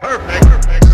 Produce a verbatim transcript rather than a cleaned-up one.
Perfect. Perfect.